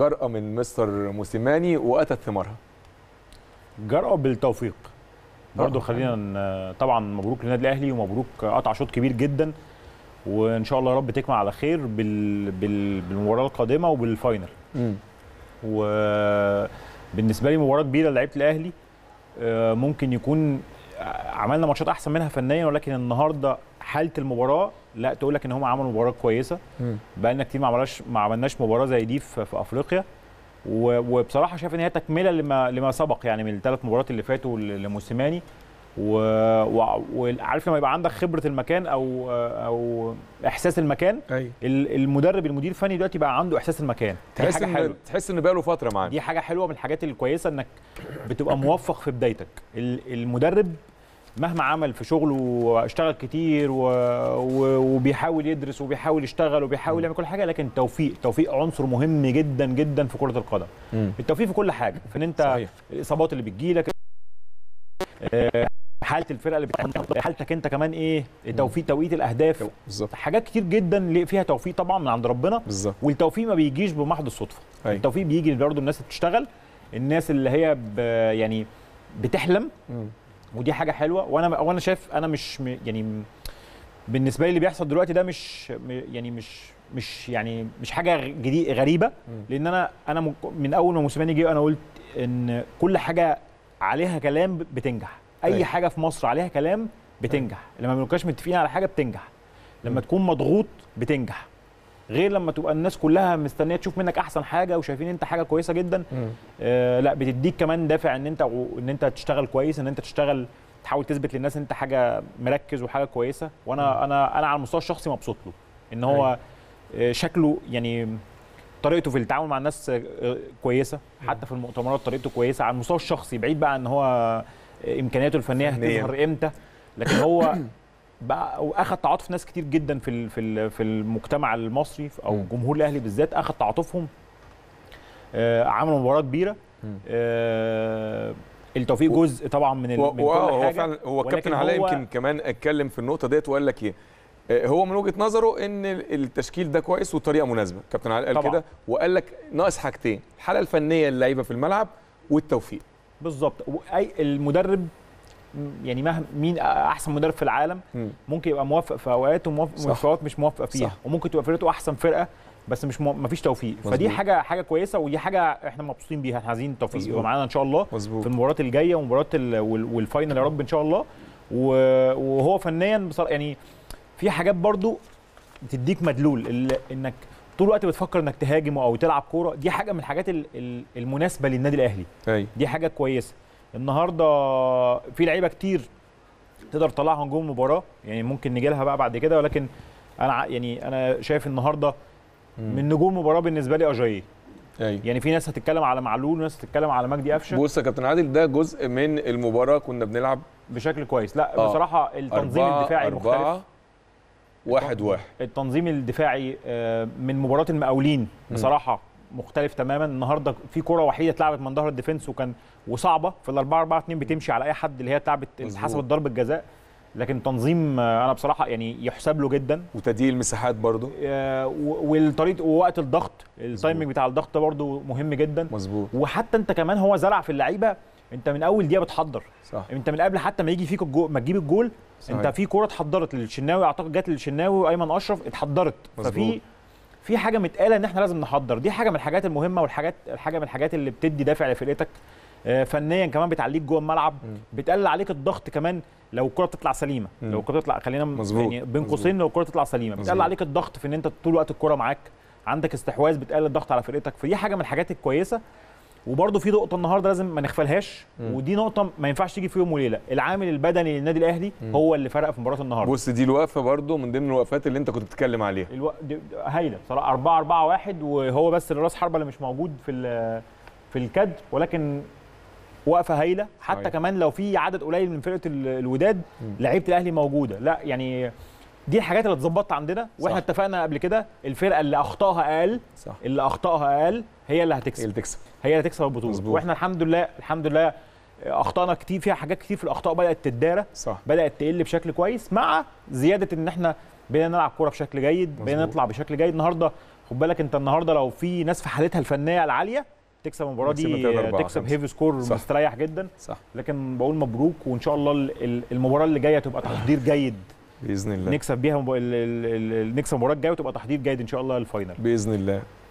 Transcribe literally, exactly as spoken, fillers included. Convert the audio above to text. جرأة من مستر موسيماني وأتت ثمارها. جرأة بالتوفيق. برضه خلينا طبعا مبروك للنادي الأهلي ومبروك، قطع شوط كبير جدا، وإن شاء الله يا رب تكمل على خير بال... بال... بالمباراة القادمة وبالفاينل. امم وبالنسبة لي مباراة كبيرة لعيبة الأهلي، ممكن يكون عملنا ماتشات أحسن منها فنيا، ولكن النهارده حالة المباراة لا تقول لك ان هم عملوا مباراه كويسه. بقى لنا كتير ما عملناش ما عملناش مباراه زي دي في, في افريقيا، وبصراحه شايف ان هي تكمله لما لما سبق، يعني من الثلاث مباريات اللي فاتوا لموسيماني. وعارف لما يبقى عندك خبره المكان او او احساس المكان، أي. المدرب المدير الفني دلوقتي بقى عنده احساس المكان، تحس حاجه حلوه، تحس ان بقى له فتره معاك. دي حاجه حلوه من الحاجات الكويسه، انك بتبقى موفق في بدايتك. المدرب مهما عمل في شغله واشتغل كتير و... وبيحاول يدرس وبيحاول يشتغل وبيحاول يعمل كل حاجه، لكن التوفيق التوفيق عنصر مهم جدا جدا في كره القدم. مم. التوفيق في كل حاجه، فان انت صحيح. الاصابات اللي بتجي لك، حاله الفرقه اللي بتعمل، حالتك انت كمان، ايه التوفيق، توقيت الاهداف، بالظبط. حاجات كتير جدا فيها توفيق طبعا من عند ربنا، بالظبط. والتوفيق ما بيجيش بمحض الصدفه. أي. التوفيق بيجي برضه الناس اللي بتشتغل، الناس اللي هي ب... يعني بتحلم. مم. ودي حاجه حلوه. وانا وانا شايف، انا مش يعني بالنسبه لي اللي بيحصل دلوقتي ده مش يعني مش مش يعني مش حاجه جديده غريبه، لان انا انا من اول ما موسيماني جه انا قلت ان كل حاجه عليها كلام بتنجح. اي أيه. حاجه في مصر عليها كلام بتنجح. أيه. لما ما بنبقاش متفقين على حاجه بتنجح، لما م. تكون مضغوط بتنجح، غير لما تبقى الناس كلها مستنيه تشوف منك احسن حاجه وشايفين انت حاجه كويسه جدا. آه لا، بتديك كمان دافع ان انت و... ان انت تشتغل كويس، ان انت تشتغل تحاول تثبت للناس ان انت حاجه مركز وحاجه كويسه. وانا مم. انا انا على المستوى الشخصي مبسوط له ان هو آه شكله، يعني طريقته في التعامل مع الناس آه كويسه. مم. حتى في المؤتمرات طريقته كويسه على المستوى الشخصي، بعيد بقى ان هو آه امكانياته الفنيه هتظهر امتى، لكن هو بقى واخد تعاطف ناس كتير جدا في في في المجتمع المصري او جمهور الاهلي بالذات، اخد تعاطفهم. آه عملوا مباراه كبيره. آه التوفيق و... جزء طبعا من, و... من و... كل هو حاجه. فعلا هو الكابتن علاء هو... يمكن كمان اتكلم في النقطه ديت وقال لك ايه، هو من وجهه نظره ان التشكيل ده كويس والطريقه مناسبه. كابتن علاء قال كده وقال لك ناقص حاجتين، الحاله الفنيه اللعيبه في الملعب والتوفيق. بالظبط. اي المدرب يعني مهما مين احسن مدرب في العالم، ممكن يبقى موفق في اوقات وموفق مش موفق فيها. صح. وممكن تبقى فرقته احسن فرقه بس مش مو... مفيش توفيق. مزبوط. فدي حاجه حاجه كويسه، ودي حاجه احنا مبسوطين بيها. احنا عايزين توفيق يبقى معانا ان شاء الله. مزبوط. في المباراه الجايه ومباراه ال... والفاينل يا رب ان شاء الله. و... وهو فنيا بصراحه يعني في حاجات برضو بتديك مدلول ال... انك طول الوقت بتفكر انك تهاجم او تلعب كوره. دي حاجه من الحاجات ال... المناسبه للنادي الاهلي. أي. دي حاجه كويسه. النهارده في لعيبه كتير تقدر تطلعها نجوم المباراه، يعني ممكن نجي لها بقى بعد كده، ولكن انا يعني انا شايف النهارده من نجوم المباراه بالنسبه لي اجاييه. أيوة. يعني في ناس هتتكلم على معلول وناس هتتكلم على مجدي قفشه. بص يا كابتن عادل، ده جزء من المباراه كنا بنلعب بشكل كويس. لا آه. بصراحه التنظيم أربعة الدفاعي أربعة مختلف. واحد واحد التنظيم الدفاعي من مباراه المقاولين بصراحه مختلف تماما. النهارده في كره وحيده اتلعبت من ظهر الديفنس وكان وصعبه في الأربعة أربعة اتنين، بتمشي على اي حد، اللي هي اتلعبت حسبت ضربه جزاء، لكن تنظيم انا بصراحه يعني يحسب له جدا. وتديل مساحات برده آه والطريقه ووقت الضغط، التايمنج بتاع الضغط برده مهم جدا. مظبوط. وحتى انت كمان هو زرع في اللعيبه، انت من اول دقيقه بتحضر. صح. انت من قبل حتى ما يجي فيك الجو... ما تجيب الجول. صحيح. انت في كره اتحضرت للشناوي، اعتقد جت للشناوي وايمن اشرف، اتحضرت. مظبوط. ففي في حاجه متقاله ان احنا لازم نحضر. دي حاجه من الحاجات المهمه، والحاجات الحاجه من الحاجات اللي بتدي دافع لفرقتك. آه فنيا كمان بتعليك جوه الملعب، بتقلل عليك الضغط كمان لو الكره بتطلع سليمه. مم. لو الكره بتطلع خلينا يعني بين قوسين، لو الكره بتطلع سليمه بتقلل عليك الضغط في ان انت طول الوقت الكره معاك، عندك استحواذ، بتقلل الضغط على فرقتك. فدي حاجه من الحاجات الكويسه. وبرده في نقطه النهارده لازم ما نغفلهاش، ودي نقطه ما ينفعش تيجي في يوم وليله، العامل البدني للنادي الاهلي مم. هو اللي فرق في مباراه النهارده. بص، دي الوقفه برده من ضمن الوقفات اللي انت كنت بتتكلم عليها، الو... هايله بصراحه. أربعة أربعة واحد، وهو بس راس حربه اللي مش موجود في في الكادر، ولكن وقفه هايله. حتى هايلة. كمان لو في عدد قليل من فرقه الوداد، لعيبه الاهلي موجوده. لا يعني دي الحاجات اللي اتظبطت عندنا، واحنا صح. اتفقنا قبل كده الفرقه اللي اخطائها اقل، صح. اللي اخطائها اقل هي اللي هتكسب، هي اللي تكسب، هي اللي تكسب البطوله. مزبوط. واحنا الحمد لله الحمد لله اخطائنا كتير، فيها حاجات كتير في الاخطاء بدات تتدارى، بدات تقل بشكل كويس، مع زياده ان احنا بقينا نلعب كوره بشكل جيد، بقينا نطلع بشكل جيد. النهارده خد بالك انت النهارده لو في ناس في حالتها الفنيه العاليه تكسب المباراه دي، تكسب هيفي سكور مستريح جدا. صح. لكن بقول مبروك، وان شاء الله المباراه اللي جايه تبقى تحضير جيد باذن الله، نكسب بيها مب... ال... ال... ال... نكسب المباراه الجايه وتبقى تحضير جيد ان شاء الله للفاينل باذن الله.